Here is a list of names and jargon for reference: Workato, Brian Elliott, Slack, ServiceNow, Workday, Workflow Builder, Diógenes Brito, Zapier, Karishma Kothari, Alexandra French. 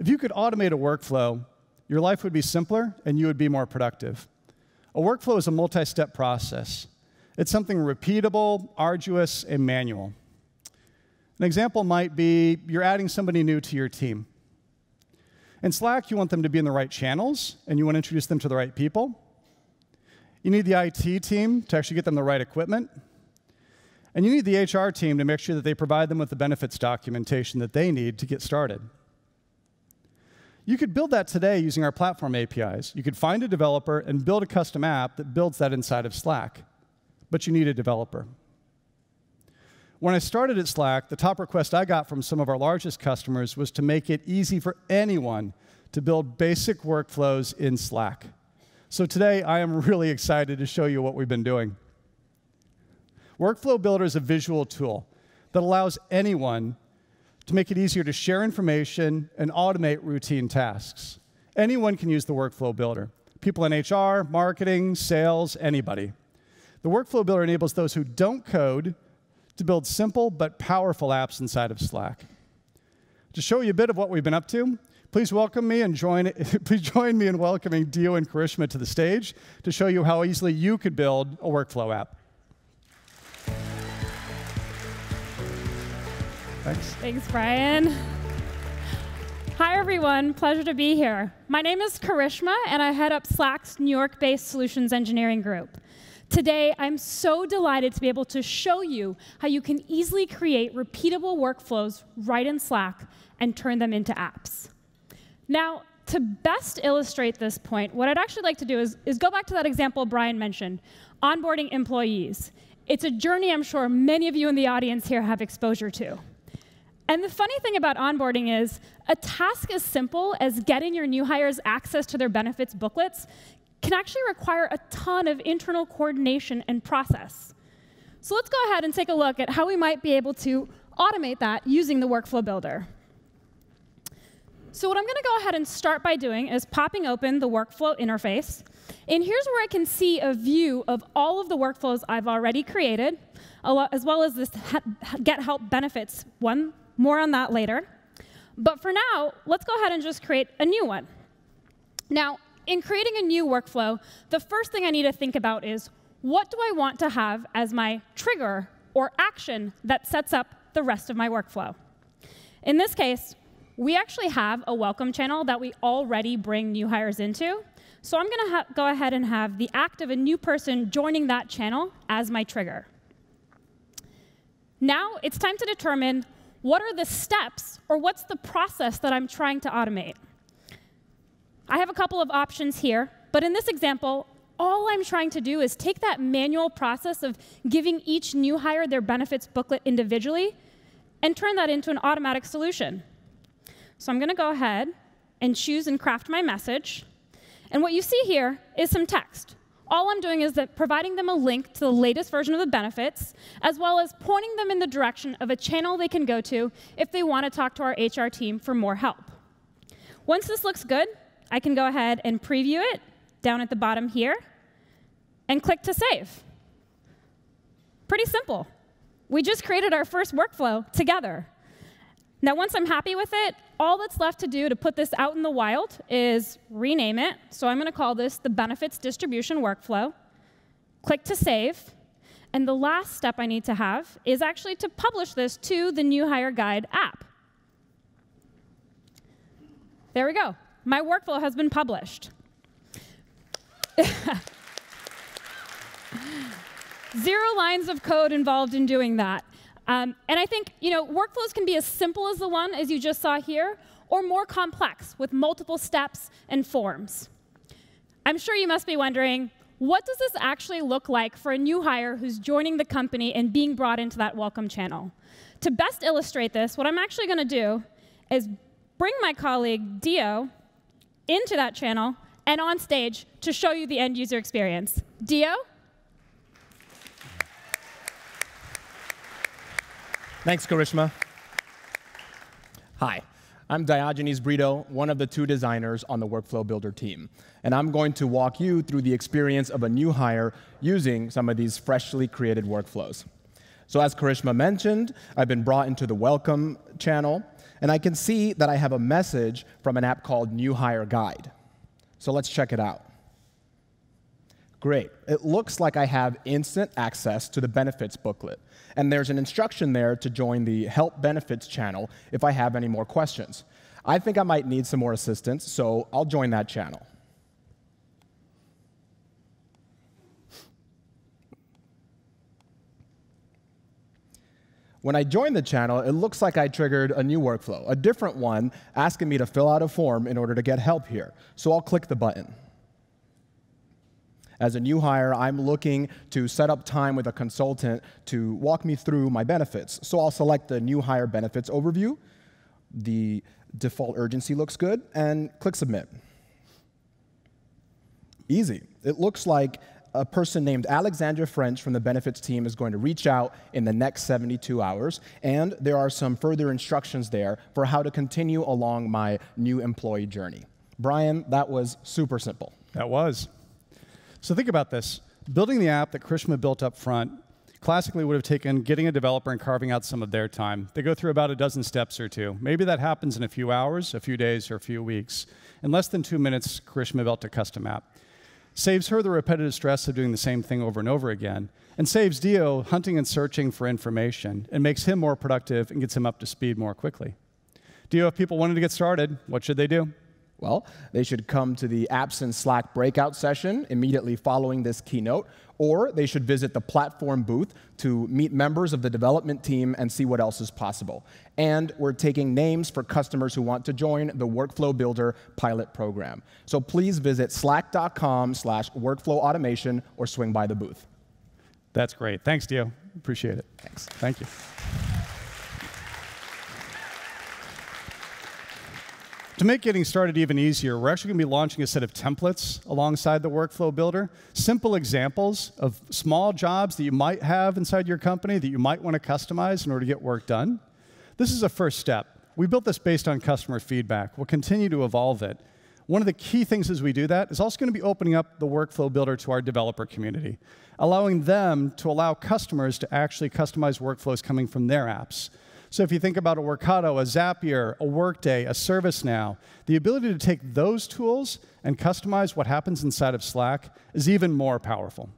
If you could automate a workflow, your life would be simpler and you would be more productive. A workflow is a multi-step process. It's something repeatable, arduous, and manual. An example might be you're adding somebody new to your team. In Slack, you want them to be in the right channels, and you want to introduce them to the right people. You need the IT team to actually get them the right equipment. And you need the HR team to make sure that they provide them with the benefits documentation that they need to get started. You could build that today using our platform APIs. You could find a developer and build a custom app that builds that inside of Slack. But you need a developer. When I started at Slack, the top request I got from some of our largest customers was to make it easy for anyone to build basic workflows in Slack. So today, I am really excited to show you what we've been doing. Workflow Builder is a visual tool that allows anyone to make it easier to share information and automate routine tasks. Anyone can use the Workflow Builder. People in HR, marketing, sales, anybody. The Workflow Builder enables those who don't code to build simple but powerful apps inside of Slack. To show you a bit of what we've been up to, please join me in welcoming Dio and Karishma to the stage to show you how easily you could build a workflow app. Thanks. Thanks, Brian. Hi, everyone. Pleasure to be here. My name is Karishma, and I head up Slack's New York-based solutions engineering group. Today, I'm so delighted to be able to show you how you can easily create repeatable workflows right in Slack and turn them into apps. Now, to best illustrate this point, what I'd actually like to do is go back to that example Brian mentioned, onboarding employees. It's a journey I'm sure many of you in the audience here have exposure to. And the funny thing about onboarding is a task as simple as getting your new hires access to their benefits booklets can actually require a ton of internal coordination and process. So let's go ahead and take a look at how we might be able to automate that using the Workflow Builder. So what I'm going to go ahead and start by doing is popping open the workflow interface. And here's where I can see a view of all of the workflows I've already created, as well as this Get Help Benefits one. More on that later. But for now, let's go ahead and just create a new one. Now, in creating a new workflow, the first thing I need to think about is, what do I want to have as my trigger or action that sets up the rest of my workflow? In this case, we actually have a welcome channel that we already bring new hires into. So I'm going to go ahead and have the act of a new person joining that channel as my trigger. Now it's time to determine, what are the steps or what's the process that I'm trying to automate? I have a couple of options here, but in this example, all I'm trying to do is take that manual process of giving each new hire their benefits booklet individually and turn that into an automatic solution. So I'm going to go ahead and choose and craft my message. And what you see here is some text. All I'm doing is that providing them a link to the latest version of the benefits, as well as pointing them in the direction of a channel they can go to if they want to talk to our HR team for more help. Once this looks good, I can go ahead and preview it down at the bottom here and click to save. Pretty simple. We just created our first workflow together. Now, once I'm happy with it, all that's left to do to put this out in the wild is rename it. So I'm going to call this the Benefits Distribution Workflow. Click to save. And the last step I need to have is actually to publish this to the New Hire Guide app. There we go. My workflow has been published. 0 lines of code involved in doing that. And I think workflows can be as simple as the one as you just saw here, or more complex with multiple steps and forms. I'm sure you must be wondering, what does this actually look like for a new hire who's joining the company and being brought into that welcome channel? To best illustrate this, what I'm actually going to do is bring my colleague, Dio, into that channel and on stage to show you the end user experience. Dio? Thanks, Karishma. Hi, I'm Diógenes Brito, one of the 2 designers on the Workflow Builder team. And I'm going to walk you through the experience of a new hire using some of these freshly created workflows. So as Karishma mentioned, I've been brought into the welcome channel, and I can see that I have a message from an app called New Hire Guide. So let's check it out. Great. It looks like I have instant access to the benefits booklet. And there's an instruction there to join the Help Benefits channel if I have any more questions. I think I might need some more assistance, so I'll join that channel. When I joined the channel, it looks like I triggered a new workflow, a different one asking me to fill out a form in order to get help here. So I'll click the button. As a new hire, I'm looking to set up time with a consultant to walk me through my benefits. So I'll select the new hire benefits overview. The default urgency looks good, and click Submit. Easy. It looks like a person named Alexandra French from the benefits team is going to reach out in the next 72 hours, and there are some further instructions there for how to continue along my new employee journey. Brian, that was super simple. That was. So think about this. Building the app that Karishma built up front classically would have taken getting a developer and carving out some of their time. They go through about a dozen steps or two. Maybe that happens in a few hours, a few days, or a few weeks. In less than 2 minutes, Karishma built a custom app. Saves her the repetitive stress of doing the same thing over and over again, and saves Dio hunting and searching for information, and makes him more productive and gets him up to speed more quickly. Dio, if people wanted to get started, what should they do? Well, they should come to the Apps in Slack breakout session immediately following this keynote, or they should visit the platform booth to meet members of the development team and see what else is possible. And we're taking names for customers who want to join the Workflow Builder pilot program. So please visit slack.com/workflowautomation or swing by the booth. That's great. Thanks, Dio. Appreciate it. Thanks. Thank you. To make getting started even easier, we're actually going to be launching a set of templates alongside the Workflow Builder, simple examples of small jobs that you might have inside your company that you might want to customize in order to get work done. This is a first step. We built this based on customer feedback. We'll continue to evolve it. One of the key things as we do that is also going to be opening up the Workflow Builder to our developer community, allowing them to allow customers to actually customize workflows coming from their apps. So if you think about a Workato, a Zapier, a Workday, a ServiceNow, the ability to take those tools and customize what happens inside of Slack is even more powerful.